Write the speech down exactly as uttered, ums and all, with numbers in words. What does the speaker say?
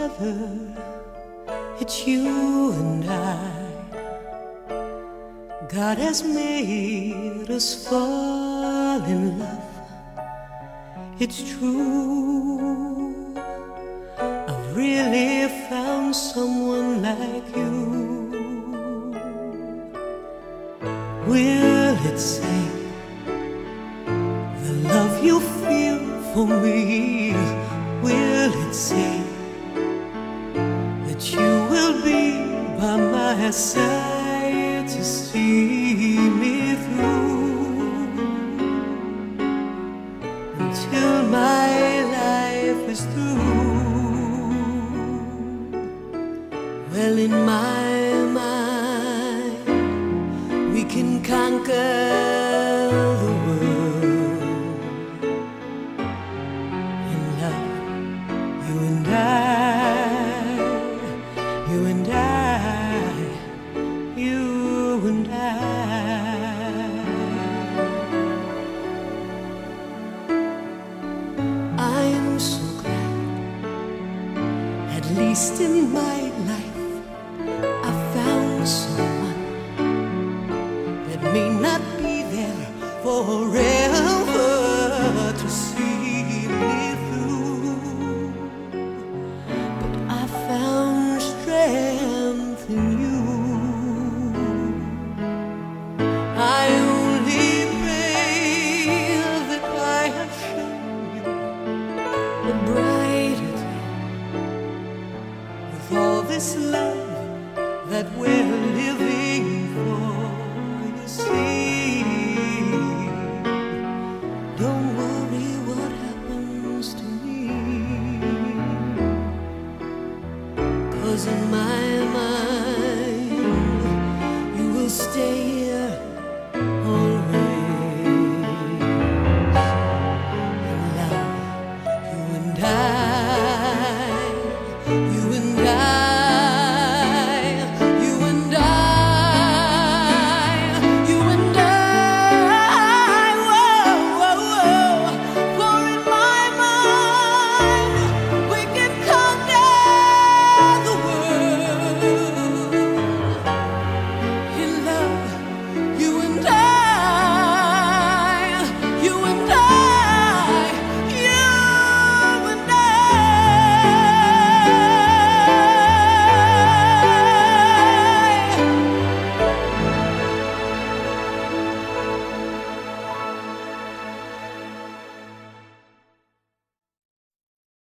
together, it's you and I. God has made us fall in love, it's true. I've really found someone like you. Will it say the love you feel for me? Will it say that you will be by my side to see me through until my life is through? Well, in my mind, we can conquer in my life. I found someone that may not be there forever to see me through, but I found strength in you. I only pray that I have shown you the brighter for this love that we're living for. You see, don't worry what happens to me, 'cause in my